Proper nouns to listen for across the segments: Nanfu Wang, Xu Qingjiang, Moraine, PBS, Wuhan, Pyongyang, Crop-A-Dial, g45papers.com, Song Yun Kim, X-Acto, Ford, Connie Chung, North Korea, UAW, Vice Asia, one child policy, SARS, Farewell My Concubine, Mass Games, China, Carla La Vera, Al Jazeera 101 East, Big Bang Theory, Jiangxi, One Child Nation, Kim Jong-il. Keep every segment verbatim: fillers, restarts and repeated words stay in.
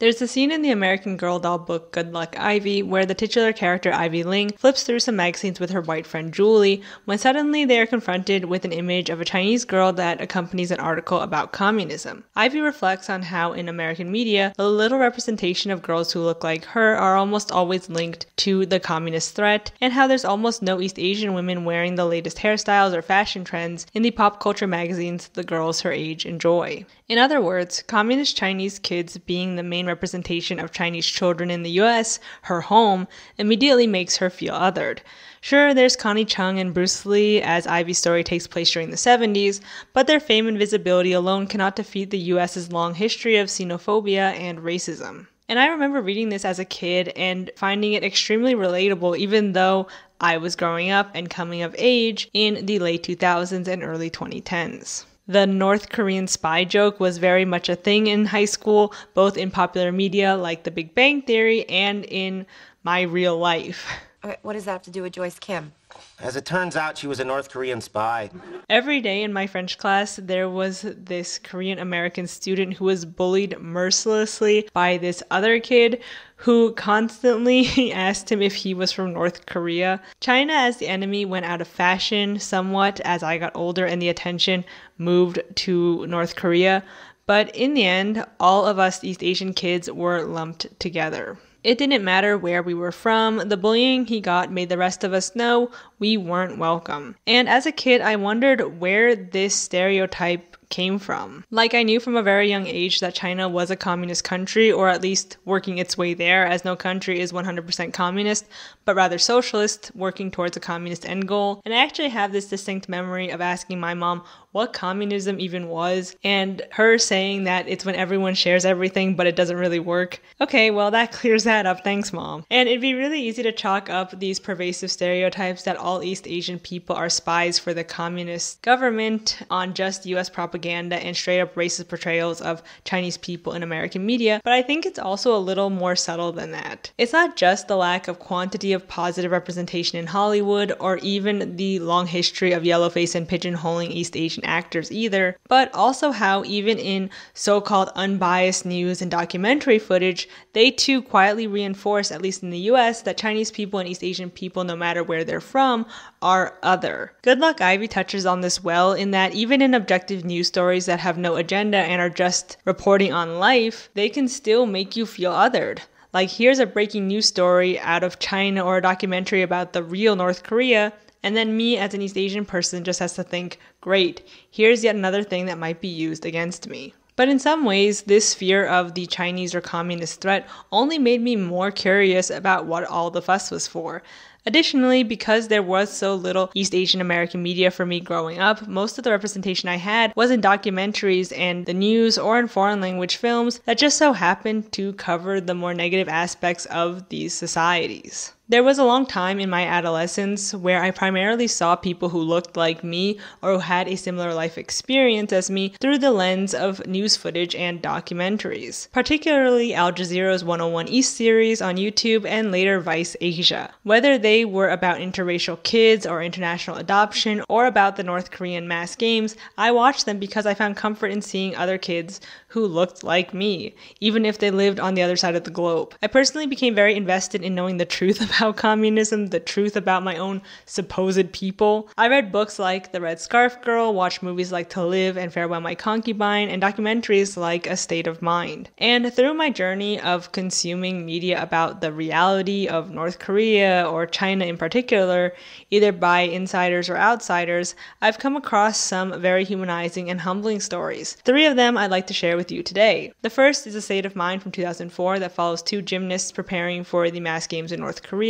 There's a scene in the American Girl doll book Good Luck Ivy where the titular character Ivy Ling flips through some magazines with her white friend Julie when suddenly they are confronted with an image of a Chinese girl that accompanies an article about communism. Ivy reflects on how in American media, the little representation of girls who look like her are almost always linked to the communist threat, and how there's almost no East Asian women wearing the latest hairstyles or fashion trends in the pop culture magazines the girls her age enjoy. In other words, communist Chinese kids being the main representation of Chinese children in the U S, her home, immediately makes her feel othered. Sure, there's Connie Chung and Bruce Lee as Ivy's story takes place during the seventies, but their fame and visibility alone cannot defeat the U S's long history of xenophobia and racism. And I remember reading this as a kid and finding it extremely relatable, even though I was growing up and coming of age in the late two thousands and early twenty tens. The North Korean spy joke was very much a thing in high school, both in popular media like The Big Bang Theory and in my real life. Okay, what does that have to do with Joyce Kim? As it turns out, she was a North Korean spy. Every day in my French class, there was this Korean-American student who was bullied mercilessly by this other kid who constantly asked him if he was from North Korea. China as the enemy went out of fashion somewhat as I got older and the attention moved to North Korea. But in the end, all of us East Asian kids were lumped together. It didn't matter where we were from, the bullying he got made the rest of us know we weren't welcome. And as a kid, I wondered where this stereotype came from. Like, I knew from a very young age that China was a communist country, or at least working its way there, as no country is one hundred percent communist, but rather socialist, working towards a communist end goal. And I actually have this distinct memory of asking my mom what communism even was, and her saying that it's when everyone shares everything, but it doesn't really work. Okay, well, that clears that up. Thanks, Mom. And it'd be really easy to chalk up these pervasive stereotypes that all East Asian people are spies for the communist government on just U S propaganda and straight up racist portrayals of Chinese people in American media, but I think it's also a little more subtle than that. It's not just the lack of quantity of positive representation in Hollywood or even the long history of yellowface and pigeonholing East Asian actors either, but also how even in so-called unbiased news and documentary footage, they too quietly reinforce, at least in the U S, that Chinese people and East Asian people, no matter where they're from, are other. Good Luck Ivy touches on this well in that even in objective news stories that have no agenda and are just reporting on life, they can still make you feel othered. Like, here's a breaking news story out of China or a documentary about the real North Korea, and then me as an East Asian person just has to think, great, here's yet another thing that might be used against me. But in some ways, this fear of the Chinese or communist threat only made me more curious about what all the fuss was for. Additionally, because there was so little East Asian American media for me growing up, most of the representation I had was in documentaries and the news or in foreign language films that just so happened to cover the more negative aspects of these societies. There was a long time in my adolescence where I primarily saw people who looked like me or who had a similar life experience as me through the lens of news footage and documentaries, particularly Al Jazeera's one oh one East series on YouTube and later Vice Asia. Whether they were about interracial kids or international adoption or about the North Korean mass games, I watched them because I found comfort in seeing other kids who looked like me, even if they lived on the other side of the globe. I personally became very invested in knowing the truth about About communism, the truth about my own supposed people. I read books like The Red Scarf Girl, watched movies like To Live and Farewell My Concubine, and documentaries like A State of Mind. And through my journey of consuming media about the reality of North Korea or China in particular, either by insiders or outsiders, I've come across some very humanizing and humbling stories. Three of them I'd like to share with you today. The first is A State of Mind from two thousand four that follows two gymnasts preparing for the mass games in North Korea.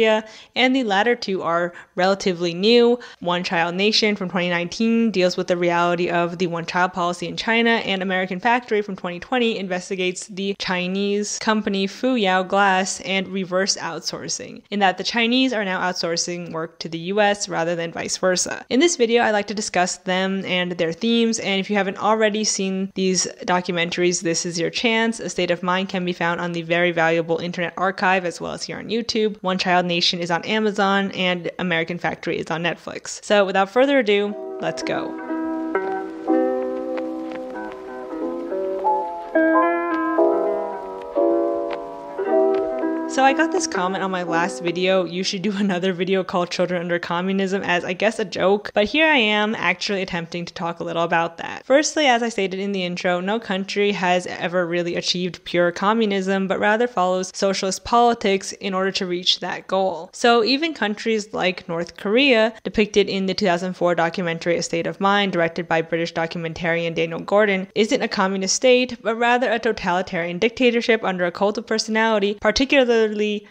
And the latter two are relatively new. One Child Nation from twenty nineteen deals with the reality of the one-child policy in China, and American Factory from twenty twenty investigates the Chinese company Fuyao Glass and reverse outsourcing, in that the Chinese are now outsourcing work to the U S rather than vice versa. In this video, I'd like to discuss them and their themes, and if you haven't already seen these documentaries, this is your chance. A State of Mind can be found on the very valuable Internet Archive as well as here on YouTube. One Child Nation is on Amazon, and American Factory is on Netflix. So without further ado, let's go. So I got this comment on my last video, you should do another video called Children Under Communism, as I guess a joke, but here I am actually attempting to talk a little about that. Firstly, as I stated in the intro, no country has ever really achieved pure communism, but rather follows socialist politics in order to reach that goal. So even countries like North Korea, depicted in the two thousand four documentary A State of Mind, directed by British documentarian Daniel Gordon, isn't a communist state, but rather a totalitarian dictatorship under a cult of personality, particularly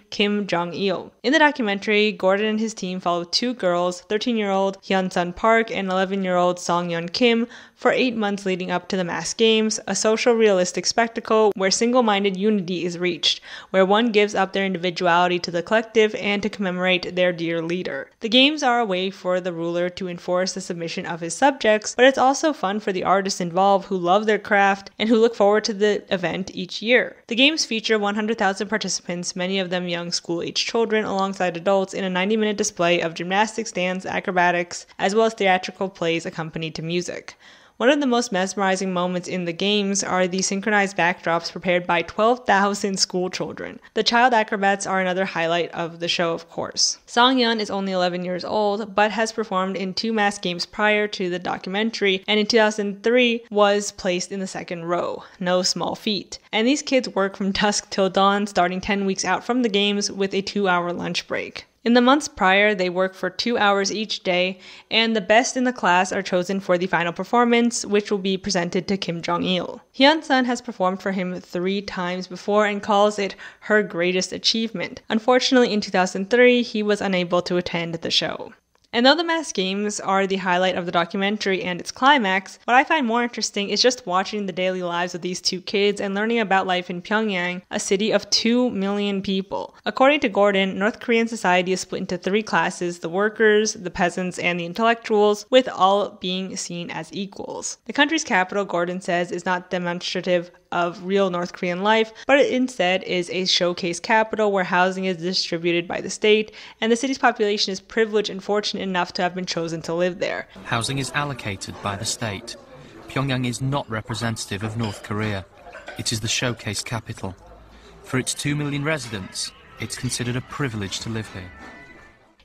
Kim Jong-il. In the documentary, Gordon and his team followed two girls, thirteen-year-old Hyun Sun Park and eleven-year-old Song Yun Kim, for eight months leading up to the mass games, a social realistic spectacle where single-minded unity is reached, where one gives up their individuality to the collective and to commemorate their dear leader. The games are a way for the ruler to enforce the submission of his subjects, but it's also fun for the artists involved who love their craft and who look forward to the event each year. The games feature one hundred thousand participants, many of them young school-aged children alongside adults, in a ninety-minute display of gymnastics, dance, acrobatics, as well as theatrical plays accompanied to music. One of the most mesmerizing moments in the games are the synchronized backdrops prepared by twelve thousand school children. The child acrobats are another highlight of the show, of course. Song Yun is only eleven years old, but has performed in two mass games prior to the documentary, and in two thousand three was placed in the second row. No small feat. And these kids work from dusk till dawn, starting ten weeks out from the games with a two-hour lunch break. In the months prior, they work for two hours each day, and the best in the class are chosen for the final performance, which will be presented to Kim Jong-il. Hyun Sun has performed for him three times before and calls it her greatest achievement. Unfortunately, in two thousand three, he was unable to attend the show. And though the mass games are the highlight of the documentary and its climax, what I find more interesting is just watching the daily lives of these two kids and learning about life in Pyongyang, a city of two million people. According to Gordon, North Korean society is split into three classes: the workers, the peasants, and the intellectuals, with all being seen as equals. The country's capital, Gordon says, is not demonstrative of real North Korean life, but it instead is a showcase capital where housing is distributed by the state, and the city's population is privileged and fortunate enough to have been chosen to live there. Housing is allocated by the state. Pyongyang is not representative of North Korea. It is the showcase capital. For its two million residents, it's considered a privilege to live here.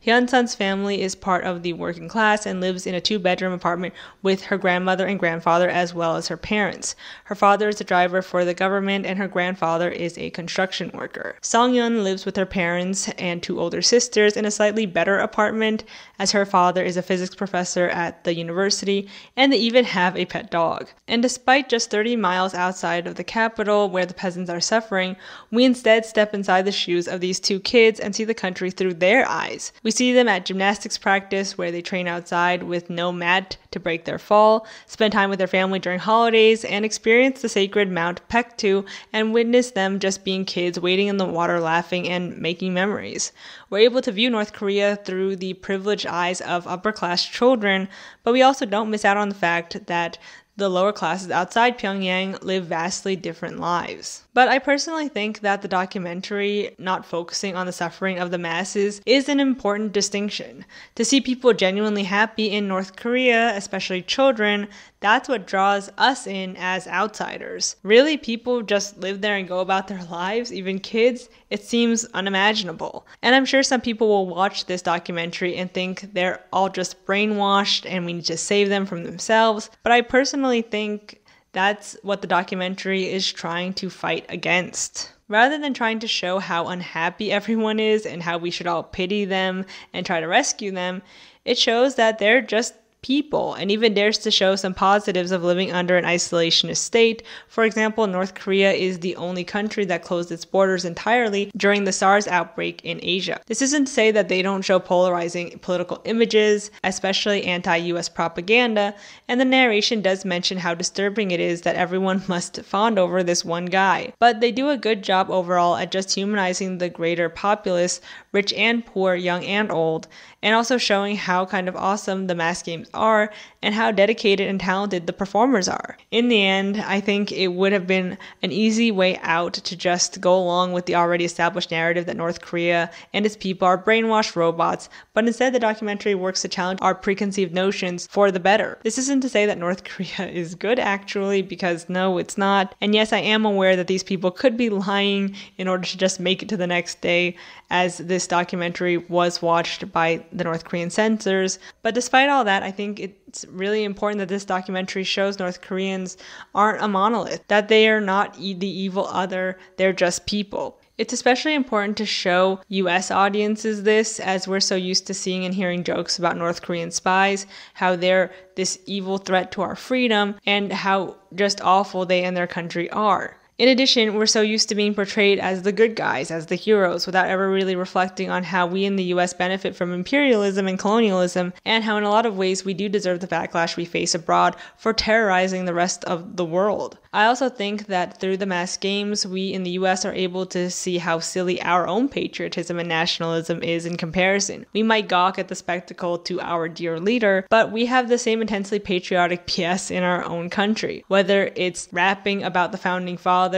Hyun Sun's family is part of the working class and lives in a two-bedroom apartment with her grandmother and grandfather, as well as her parents. Her father is a driver for the government, and her grandfather is a construction worker. Song Yun lives with her parents and two older sisters in a slightly better apartment, as her father is a physics professor at the university, and they even have a pet dog. And despite just thirty miles outside of the capital, where the peasants are suffering, we instead step inside the shoes of these two kids and see the country through their eyes. We see them at gymnastics practice, where they train outside with no mat to break their fall, spend time with their family during holidays, and experience the sacred Mount Paektu, and witness them just being kids, wading in the water, laughing, and making memories. We're able to view North Korea through the privileged eyes of upper-class children, but we also don't miss out on the fact that the lower classes outside Pyongyang live vastly different lives. But I personally think that the documentary not focusing on the suffering of the masses is an important distinction. To see people genuinely happy in North Korea, especially children, that's what draws us in as outsiders. Really, people just live there and go about their lives, even kids? It seems unimaginable. And I'm sure some people will watch this documentary and think they're all just brainwashed and we need to save them from themselves, but I personally think that's what the documentary is trying to fight against. Rather than trying to show how unhappy everyone is and how we should all pity them and try to rescue them, it shows that they're just people, and even dares to show some positives of living under an isolationist state. For example, North Korea is the only country that closed its borders entirely during the SARS outbreak in Asia. This isn't to say that they don't show polarizing political images, especially anti-U S propaganda, and the narration does mention how disturbing it is that everyone must fond over this one guy. But they do a good job overall at just humanizing the greater populace, rich and poor, young and old, and also showing how kind of awesome the mass games costumes are and how dedicated and talented the performers are. In the end, I think it would have been an easy way out to just go along with the already established narrative that North Korea and its people are brainwashed robots, but instead the documentary works to challenge our preconceived notions for the better. This isn't to say that North Korea is good, actually, because no, it's not. And yes, I am aware that these people could be lying in order to just make it to the next day, as this documentary was watched by the North Korean censors. But despite all that, I think it's really important that this documentary shows North Koreans aren't a monolith, that they are not the evil other, they're just people. It's especially important to show U S audiences this, as we're so used to seeing and hearing jokes about North Korean spies, how they're this evil threat to our freedom, and how just awful they and their country are. In addition, we're so used to being portrayed as the good guys, as the heroes, without ever really reflecting on how we in the U S benefit from imperialism and colonialism, and how in a lot of ways we do deserve the backlash we face abroad for terrorizing the rest of the world. I also think that through the mass games, we in the U S are able to see how silly our own patriotism and nationalism is in comparison. We might gawk at the spectacle to our dear leader, but we have the same intensely patriotic P S in our own country, whether it's rapping about the founding fathers,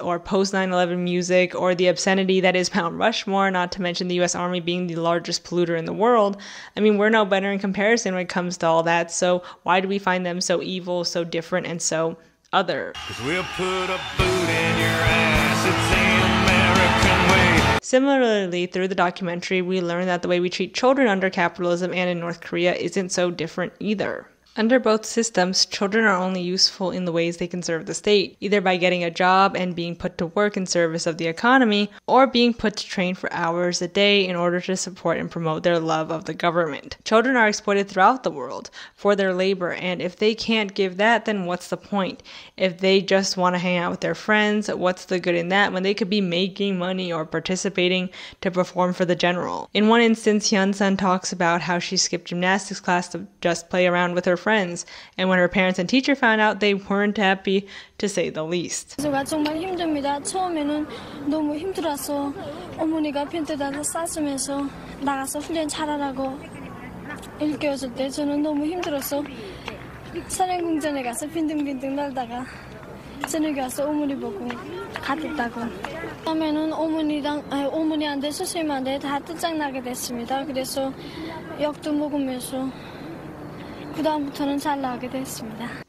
or post nine eleven music, or the obscenity that is Mount Rushmore, not to mention the U S Army being the largest polluter in the world. I mean, we're no better in comparison when it comes to all that, so why do we find them so evil, so different, and so other? 'Cause we'll put a boot in your ass, it's the American way. Similarly, through the documentary, we learn that the way we treat children under capitalism and in North Korea isn't so different either. Under both systems, children are only useful in the ways they can serve the state, either by getting a job and being put to work in service of the economy, or being put to train for hours a day in order to support and promote their love of the government. Children are exploited throughout the world for their labor, and if they can't give that, then what's the point? If they just want to hang out with their friends, what's the good in that when they could be making money or participating to perform for the general? In one instance, Hyun Sun talks about how she skipped gymnastics class to just play around with her friends, and when her parents and teacher found out, they weren't happy, to say the least.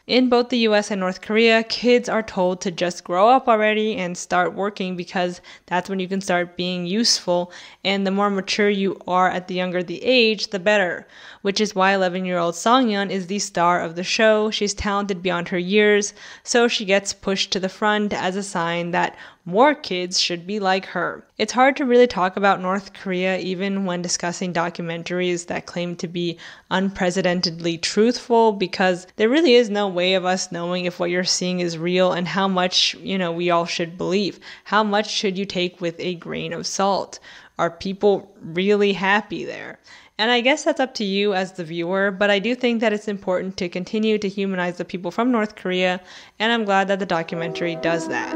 In both the U S and North Korea, kids are told to just grow up already and start working, because that's when you can start being useful, and the more mature you are at the younger the age, the better. Which is why eleven-year-old Song Yun is the star of the show. She's talented beyond her years, so she gets pushed to the front as a sign that more kids should be like her. It's hard to really talk about North Korea even when discussing documentaries that claim to be unprecedentedly truthful, because there really is no way of us knowing if what you're seeing is real and how much, you know, we all should believe. How much should you take with a grain of salt? Are people really happy there? And I guess that's up to you as the viewer, but I do think that it's important to continue to humanize the people from North Korea, and I'm glad that the documentary does that.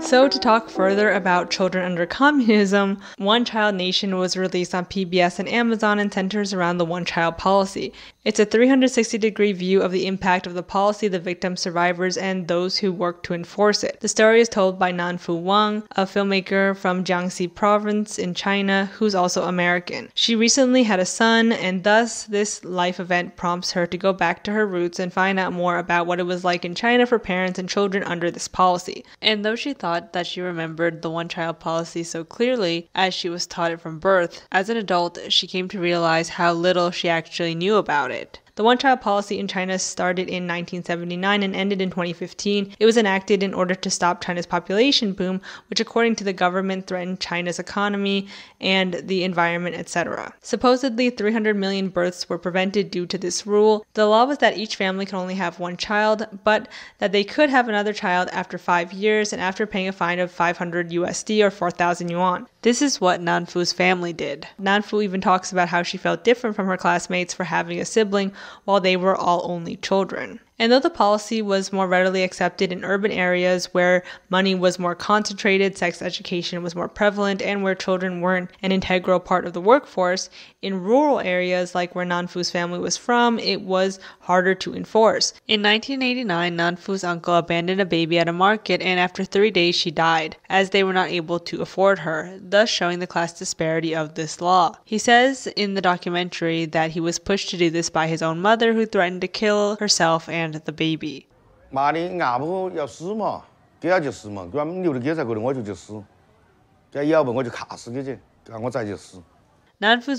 So to talk further about children under communism, One Child Nation was released on P B S and Amazon and centers around the one-child policy. It's a three hundred sixty degree view of the impact of the policy, the victims, survivors, and those who work to enforce it. The story is told by Nanfu Wang, a filmmaker from Jiangxi province in China who's also American. She recently had a son, and thus this life event prompts her to go back to her roots and find out more about what it was like in China for parents and children under this policy. And though she thought that she remembered the one-child policy so clearly as she was taught it from birth, as an adult, she came to realize how little she actually knew about it. The one-child policy in China started in nineteen seventy-nine and ended in twenty fifteen. It was enacted in order to stop China's population boom, which according to the government threatened China's economy and the environment, et cetera. Supposedly three hundred million births were prevented due to this rule. The law was that each family could only have one child, but that they could have another child after five years and after paying a fine of five hundred U S D or four thousand yuan. This is what Nanfu's family did. Nanfu even talks about how she felt different from her classmates for having a sibling, while they were all only children. And though the policy was more readily accepted in urban areas where money was more concentrated, sex education was more prevalent, and where children weren't an integral part of the workforce, in rural areas like where Nanfu's family was from, it was harder to enforce. In nineteen eighty-nine, Nanfu's uncle abandoned a baby at a market, and after three days she died, as they were not able to afford her, thus showing the class disparity of this law. He says in the documentary that he was pushed to do this by his own mother, who threatened to kill herself and the baby. Nanfu's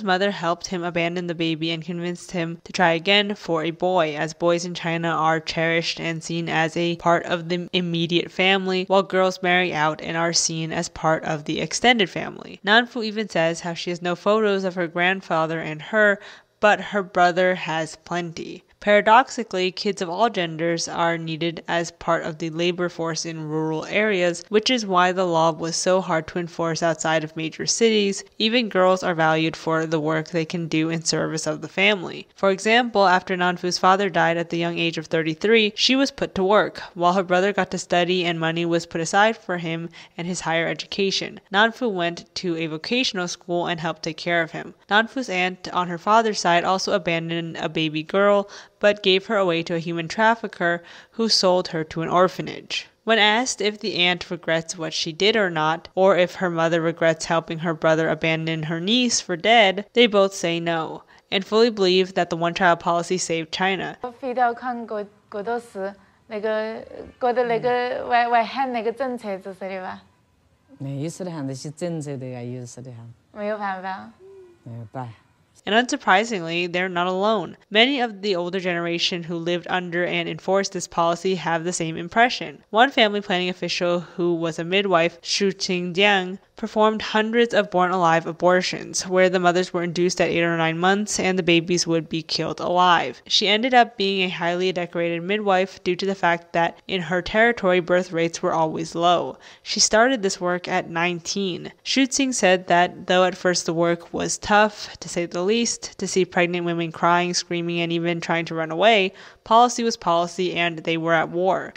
mother helped him abandon the baby and convinced him to try again for a boy, as boys in China are cherished and seen as a part of the immediate family, while girls marry out and are seen as part of the extended family. Nanfu even says how she has no photos of her grandfather and her, but her brother has plenty. Paradoxically, kids of all genders are needed as part of the labor force in rural areas, which is why the law was so hard to enforce outside of major cities. Even girls are valued for the work they can do in service of the family. For example, after Nanfu's father died at the young age of thirty-three, she was put to work, while her brother got to study and money was put aside for him and his higher education. Nanfu went to a vocational school and helped take care of him. Nanfu's aunt on her father's side also abandoned a baby girl, but gave her away to a human trafficker who sold her to an orphanage. When asked if the aunt regrets what she did or not, or if her mother regrets helping her brother abandon her niece for dead, they both say no, and fully believe that the one-child policy saved China. And unsurprisingly, they're not alone. Many of the older generation who lived under and enforced this policy have the same impression. One family planning official who was a midwife, Xu Qingjiang, performed hundreds of born-alive abortions, where the mothers were induced at eight or nine months and the babies would be killed alive. She ended up being a highly decorated midwife due to the fact that in her territory birth rates were always low. She started this work at nineteen. Xu Qing said that though at first the work was tough, to say the least, least, to see pregnant women crying, screaming, and even trying to run away, policy was policy and they were at war.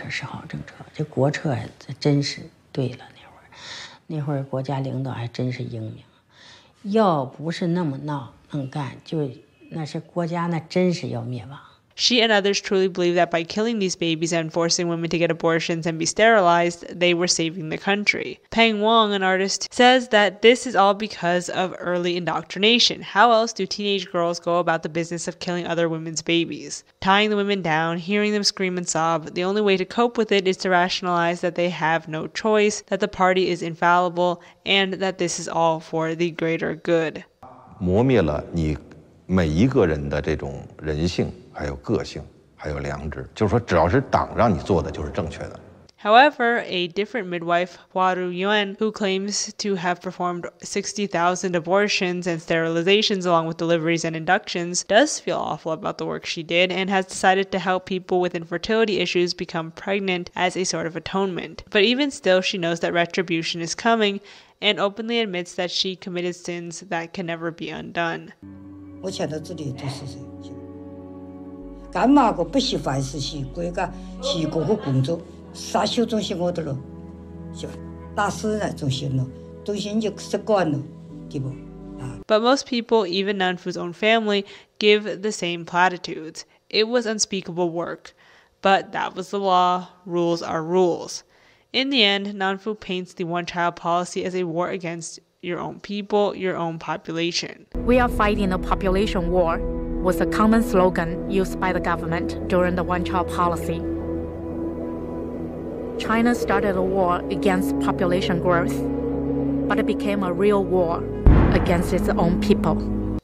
She and others truly believe that by killing these babies and forcing women to get abortions and be sterilized, they were saving the country. Peng Wong, an artist, says that this is all because of early indoctrination. How else do teenage girls go about the business of killing other women's babies? Tying the women down, hearing them scream and sob, the only way to cope with it is to rationalize that they have no choice, that the party is infallible, and that this is all for the greater good. 还有个性还有良知 However, a different midwife, Hua Ruiyuan, who claims to have performed sixty thousand abortions and sterilizations along with deliveries and inductions, does feel awful about the work she did and has decided to help people with infertility issues become pregnant as a sort of atonement. But even still, she knows that retribution is coming and openly admits that she committed sins that can never be undone. 干嘛个不喜欢事情，归个是各个工作，啥事都是我的了，就打死那种心了，都心就习惯了，对不？啊。But most people, even Nanfu's own family, give the same platitudes. It was unspeakable work, but that was the law. Rules are rules. In the end, Nanfu paints the one-child policy as a war against your own people, your own population. We are fighting a population war, was a common slogan used by the government during the one-child policy. China started a war against population growth, but it became a real war against its own people.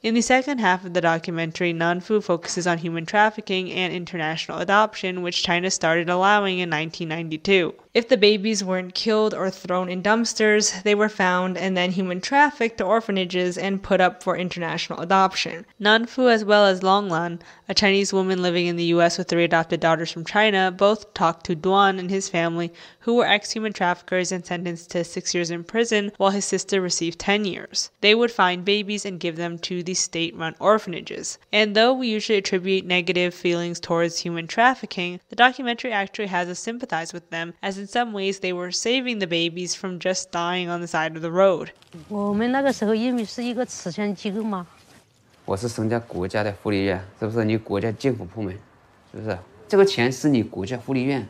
In the second half of the documentary, Nanfu focuses on human trafficking and international adoption, which China started allowing in nineteen ninety-two. If the babies weren't killed or thrown in dumpsters, they were found and then human trafficked to orphanages and put up for international adoption. Nanfu, as well as Longlan, a Chinese woman living in the U S with three adopted daughters from China, both talked to Duan and his family, who were ex-human traffickers and sentenced to six years in prison, while his sister received ten years. They would find babies and give them to the fifty state-run orphanages. And though we usually attribute negative feelings towards human trafficking, the documentary actually has us sympathize with them, as in some ways they were saving the babies from just dying on the side of the road. 我们那个时候因为是一个慈善机构嘛。我是参加国家的福利院，是不是你国家政府部门？是不是？这个钱是你国家福利院。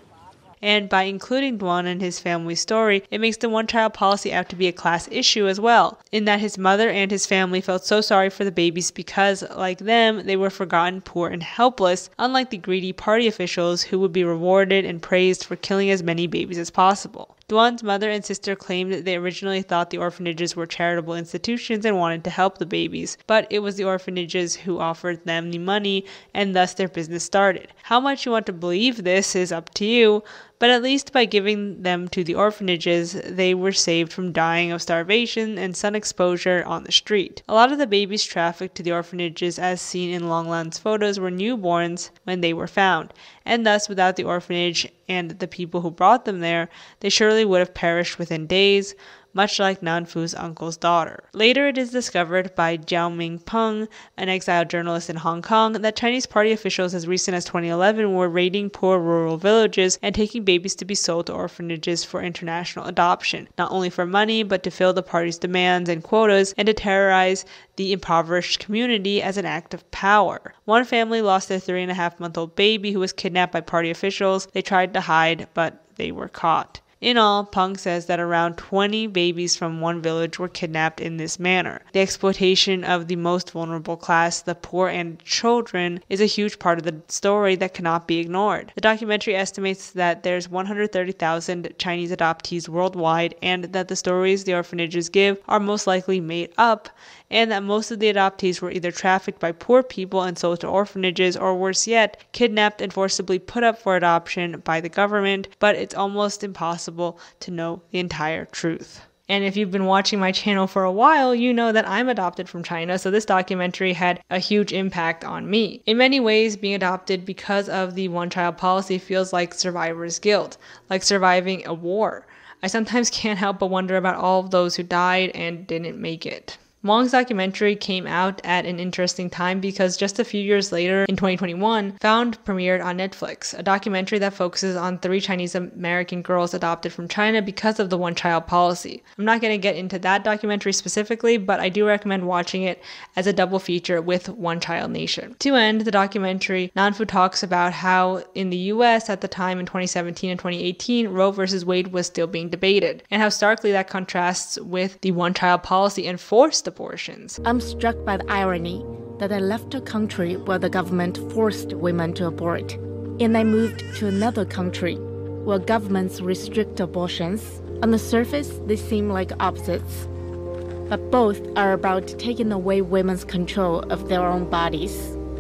And by including Duan and his family's story, it makes the one-child policy out to be a class issue as well, in that his mother and his family felt so sorry for the babies because, like them, they were forgotten, poor, and helpless, unlike the greedy party officials who would be rewarded and praised for killing as many babies as possible. Duan's mother and sister claimed that they originally thought the orphanages were charitable institutions and wanted to help the babies, but it was the orphanages who offered them the money, and thus their business started. How much you want to believe this is up to you, but at least by giving them to the orphanages, they were saved from dying of starvation and sun exposure on the street. A lot of the babies trafficked to the orphanages, as seen in Longland's photos, were newborns when they were found, and thus without the orphanage and the people who brought them there, they surely would have perished within days, much like Nanfu's uncle's daughter. Later it is discovered by Jiao Mingpeng, an exiled journalist in Hong Kong, that Chinese party officials as recent as twenty eleven were raiding poor rural villages and taking babies to be sold to orphanages for international adoption, not only for money but to fill the party's demands and quotas and to terrorize the impoverished community as an act of power. One family lost their three and a half month old baby who was kidnapped by party officials. They tried to hide, but they were caught. In all, Peng says that around twenty babies from one village were kidnapped in this manner. The exploitation of the most vulnerable class, the poor and children, is a huge part of the story that cannot be ignored. The documentary estimates that there's one hundred thirty thousand Chinese adoptees worldwide, and that the stories the orphanages give are most likely made up, and that most of the adoptees were either trafficked by poor people and sold to orphanages, or worse yet, kidnapped and forcibly put up for adoption by the government, but it's almost impossible to know the entire truth. And if you've been watching my channel for a while, you know that I'm adopted from China, so this documentary had a huge impact on me. In many ways, being adopted because of the one-child policy feels like survivor's guilt, like surviving a war. I sometimes can't help but wonder about all of those who died and didn't make it. Wang's documentary came out at an interesting time because just a few years later, in twenty twenty-one, Found premiered on Netflix, a documentary that focuses on three Chinese-American girls adopted from China because of the one-child policy. I'm not going to get into that documentary specifically, but I do recommend watching it as a double feature with One Child Nation. To end the documentary, Nanfu talks about how in the U S at the time in twenty seventeen and twenty eighteen, Roe versus Wade was still being debated, and how starkly that contrasts with the one-child policy and forced abortions. I'm struck by the irony that I left a country where the government forced women to abort, and I moved to another country where governments restrict abortions. On the surface, they seem like opposites, but both are about taking away women's control of their own bodies.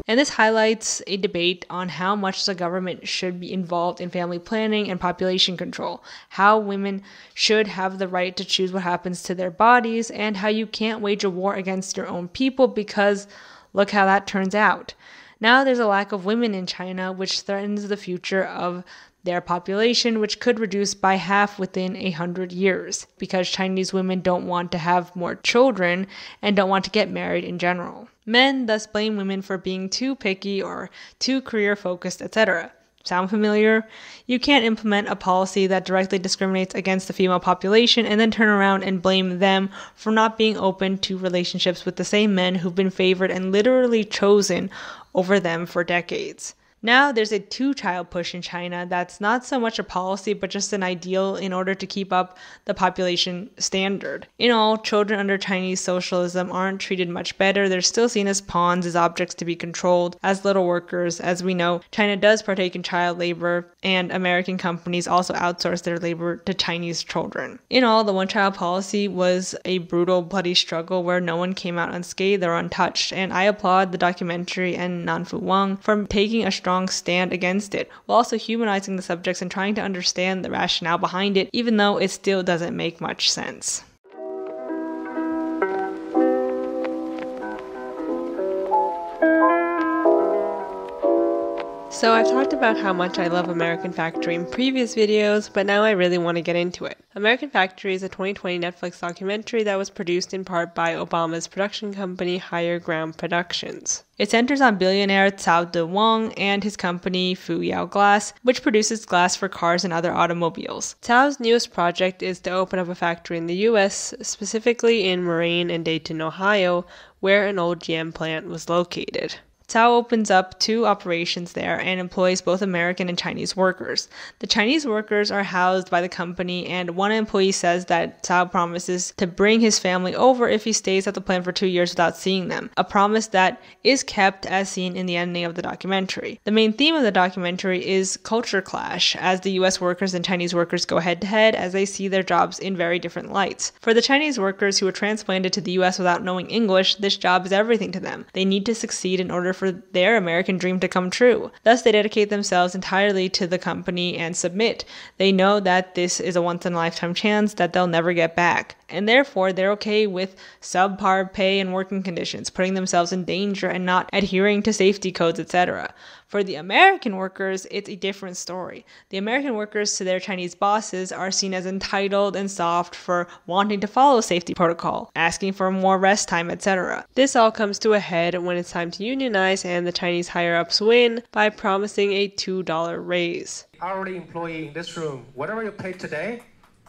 And this highlights a debate on how much the government should be involved in family planning and population control, how women should have the right to choose what happens to their bodies, and how you can't wage a war against your own people because look how that turns out. Now there's a lack of women in China, which threatens the future of their population, which could reduce by half within a hundred years, because Chinese women don't want to have more children and don't want to get married in general. Men thus blame women for being too picky or too career-focused, et cetera. Sound familiar? You can't implement a policy that directly discriminates against the female population and then turn around and blame them for not being open to relationships with the same men who've been favored and literally chosen over them for decades. Now there's a two-child push in China that's not so much a policy but just an ideal in order to keep up the population standard. In all, children under Chinese socialism aren't treated much better. They're still seen as pawns, as objects to be controlled, as little workers. As we know, China does partake in child labor, and American companies also outsource their labor to Chinese children. In all, the one-child policy was a brutal, bloody struggle where no one came out unscathed or untouched, and I applaud the documentary and Nanfu Wang for taking a strong stand against it, while also humanizing the subjects and trying to understand the rationale behind it, even though it still doesn't make much sense. So I've talked about how much I love American Factory in previous videos, but now I really want to get into it. American Factory is a twenty twenty Netflix documentary that was produced in part by Obama's production company Higher Ground Productions. It centers on billionaire Cao Dewang and his company Fuyao Glass, which produces glass for cars and other automobiles. Cao's newest project is to open up a factory in the U S, specifically in Moraine and Dayton, Ohio, where an old G M plant was located. Cao opens up two operations there and employs both American and Chinese workers. The Chinese workers are housed by the company, and one employee says that Cao promises to bring his family over if he stays at the plant for two years without seeing them, a promise that is kept as seen in the ending of the documentary. The main theme of the documentary is culture clash, as the U S workers and Chinese workers go head-to-head as they see their jobs in very different lights. For the Chinese workers who were transplanted to the U S without knowing English, this job is everything to them. They need to succeed in order for for their American dream to come true. Thus, they dedicate themselves entirely to the company and submit. They know that this is a once-in-a-lifetime chance that they'll never get back, and therefore they're okay with subpar pay and working conditions, putting themselves in danger and not adhering to safety codes, et cetera. For the American workers, it's a different story. The American workers to their Chinese bosses are seen as entitled and soft for wanting to follow safety protocol, asking for more rest time, et cetera. This all comes to a head when it's time to unionize, and the Chinese higher-ups win by promising a two dollar raise. Hourly employee in this room, whatever you pay today,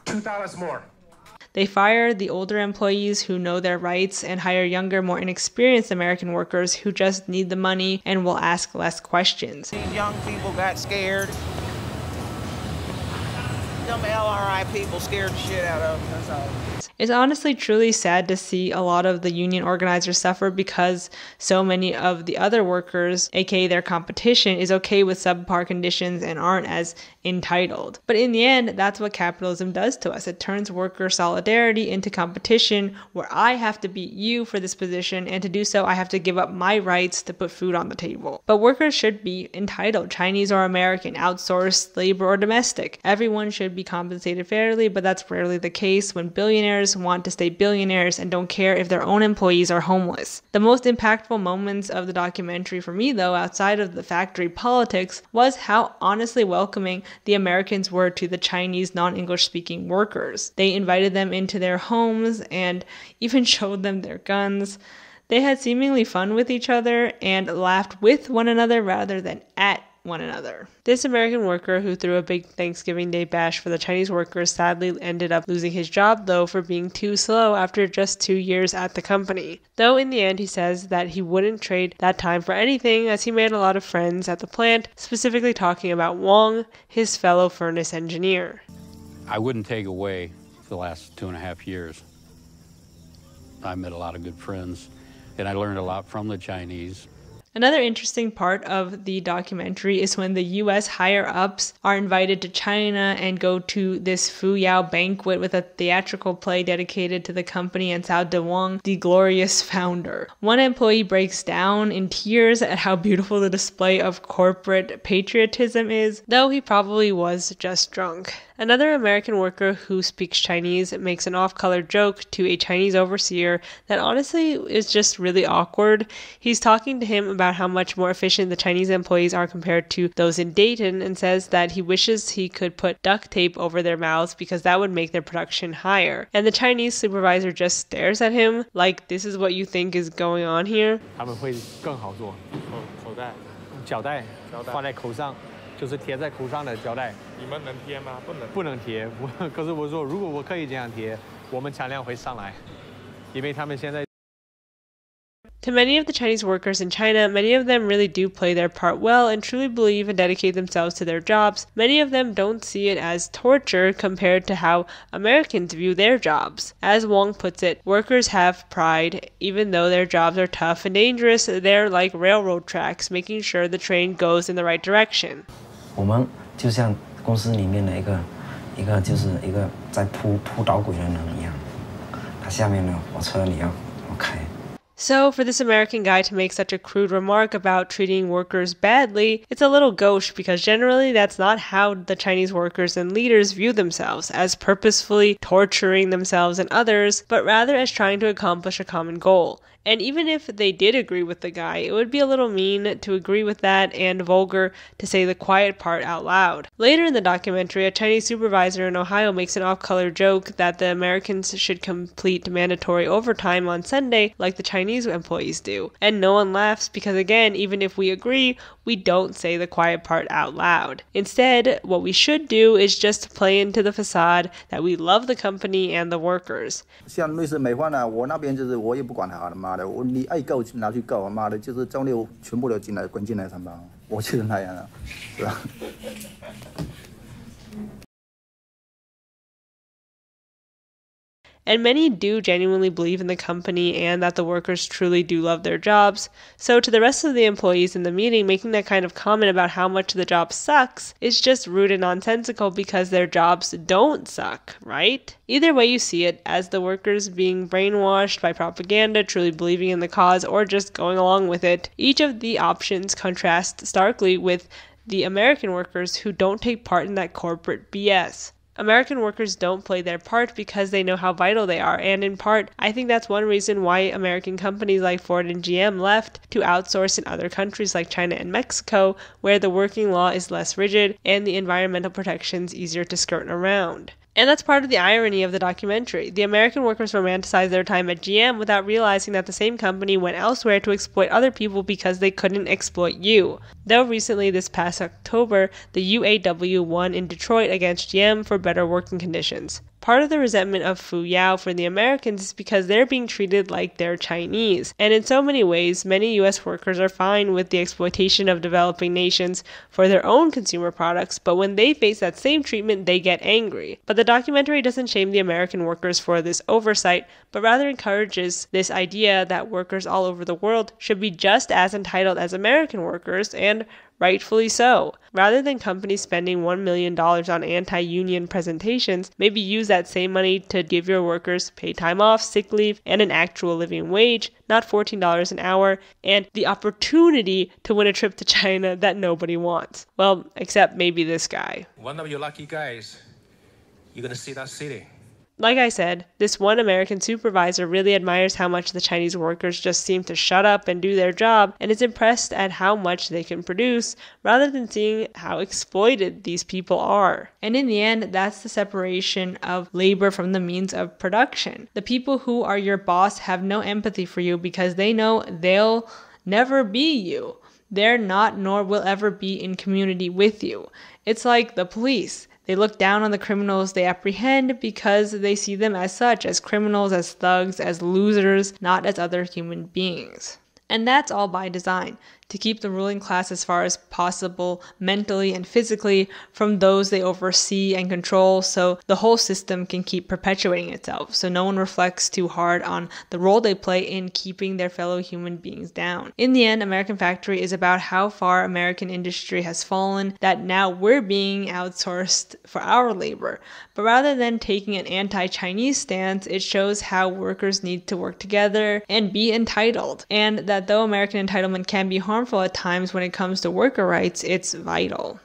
two dollars more. They fire the older employees who know their rights and hire younger, more inexperienced American workers who just need the money and will ask less questions. These young people got scared. Some L R I people scared the shit out of them, that's all. It's honestly truly sad to see a lot of the union organizers suffer because so many of the other workers, aka their competition, is okay with subpar conditions and aren't as entitled. But in the end, that's what capitalism does to us. It turns worker solidarity into competition where I have to beat you for this position, and to do so I have to give up my rights to put food on the table. But workers should be entitled, Chinese or American, outsourced, labor or domestic. Everyone should be compensated fairly, but that's rarely the case when billionaires want to stay billionaires and don't care if their own employees are homeless. The most impactful moments of the documentary for me, though, outside of the factory politics, was how honestly welcoming the Americans were to the Chinese non-English speaking workers. They invited them into their homes and even showed them their guns. They had seemingly fun with each other and laughed with one another rather than at one another. This American worker who threw a big Thanksgiving Day bash for the Chinese workers sadly ended up losing his job though for being too slow after just two years at the company. Though in the end he says that he wouldn't trade that time for anything as he made a lot of friends at the plant, specifically talking about Wang, his fellow furnace engineer. I wouldn't take away the last two and a half years. I met a lot of good friends and I learned a lot from the Chinese. Another interesting part of the documentary is when the U S higher-ups are invited to China and go to this Fuyao banquet with a theatrical play dedicated to the company and Cao Dewang, the glorious founder. One employee breaks down in tears at how beautiful the display of corporate patriotism is, though he probably was just drunk. Another American worker who speaks Chinese makes an off-color joke to a Chinese overseer that honestly is just really awkward. He's talking to him about how much more efficient the Chinese employees are compared to those in Dayton and says that he wishes he could put duct tape over their mouths because that would make their production higher. And the Chinese supervisor just stares at him like, this is what you think is going on here? To many of the Chinese workers in China, many of them really do play their part well and truly believe and dedicate themselves to their jobs. Many of them don't see it as torture compared to how Americans view their jobs. As Wang puts it, workers have pride. Even though their jobs are tough and dangerous, they're like railroad tracks, making sure the train goes in the right direction. 我们就像公司里面的一个一个就是一个在铺铺导轨的人一样，他下面的火车你要我开。 So, for this American guy to make such a crude remark about treating workers badly, it's a little gauche because generally that's not how the Chinese workers and leaders view themselves, as purposefully torturing themselves and others, but rather as trying to accomplish a common goal. And even if they did agree with the guy, it would be a little mean to agree with that and vulgar to say the quiet part out loud. Later in the documentary, a Chinese supervisor in Ohio makes an off-color joke that the Americans should complete mandatory overtime on Sunday like the Chinese employees do. And no one laughs because, again, even if we agree, we don't say the quiet part out loud. Instead, what we should do is just play into the facade that we love the company and the workers. 像类似美方啊，我那边就是我也不管他了嘛。 我你爱告拿去告，妈的，就是周六全部都进来滚进来上班，我就是那样的，是吧？And many do genuinely believe in the company and that the workers truly do love their jobs. So to the rest of the employees in the meeting, making that kind of comment about how much the job sucks is just rude and nonsensical because their jobs don't suck, right? Either way you see it, as the workers being brainwashed by propaganda, truly believing in the cause, or just going along with it, each of the options contrasts starkly with the American workers who don't take part in that corporate B S. American workers don't play their part because they know how vital they are, and in part, I think that's one reason why American companies like Ford and G M left to outsource in other countries like China and Mexico, where the working law is less rigid and the environmental protections easier to skirt around. And that's part of the irony of the documentary. The American workers romanticized their time at G M without realizing that the same company went elsewhere to exploit other people because they couldn't exploit you. Though recently, this past October, the U A W won in Detroit against G M for better working conditions. Part of the resentment of Fuyao for the Americans is because they're being treated like they're Chinese. And in so many ways, many U S workers are fine with the exploitation of developing nations for their own consumer products, but when they face that same treatment, they get angry. But the documentary doesn't shame the American workers for this oversight, but rather encourages this idea that workers all over the world should be just as entitled as American workers, and rightfully so. Rather than companies spending one million dollars on anti-union presentations, maybe use that same money to give your workers paid time off, sick leave, and an actual living wage, not fourteen dollars an hour, and the opportunity to win a trip to China that nobody wants. Well, except maybe this guy. One of your lucky guys, you're gonna see that city. Like I said, this one American supervisor really admires how much the Chinese workers just seem to shut up and do their job, and is impressed at how much they can produce, rather than seeing how exploited these people are. And in the end, that's the separation of labor from the means of production. The people who are your boss have no empathy for you because they know they'll never be you. They're not, nor will ever be in community with you. It's like the police. They look down on the criminals they apprehend because they see them as such, as criminals, as thugs, as losers, not as other human beings. And that's all by design, to keep the ruling class as far as possible, mentally and physically, from those they oversee and control, so the whole system can keep perpetuating itself, so no one reflects too hard on the role they play in keeping their fellow human beings down. In the end, American Factory is about how far American industry has fallen, that now we're being outsourced for our labor. But rather than taking an anti-Chinese stance, it shows how workers need to work together and be entitled, and that though American entitlement can be harmful at times, when it comes to worker rights, it's vital.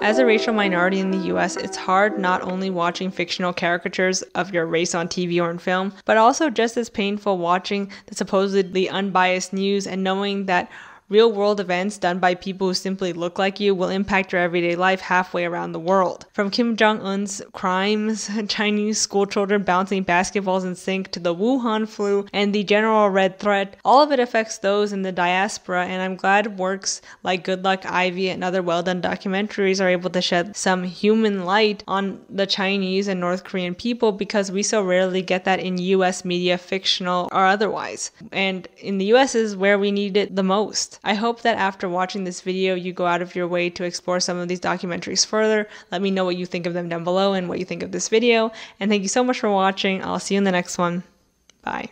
As a racial minority in the U S, it's hard not only watching fictional caricatures of your race on T V or in film, but also just as painful watching the supposedly unbiased news and knowing that real-world events done by people who simply look like you will impact your everyday life halfway around the world. From Kim Jong-un's crimes, Chinese schoolchildren bouncing basketballs in sync, to the Wuhan flu and the general red threat, all of it affects those in the diaspora, and I'm glad works like Good Luck Ivy and other well-done documentaries are able to shed some human light on the Chinese and North Korean people, because we so rarely get that in U S media, fictional or otherwise. And in the U S is where we need it the most. I hope that after watching this video, you go out of your way to explore some of these documentaries further. Let me know what you think of them down below and what you think of this video. And thank you so much for watching. I'll see you in the next one. Bye.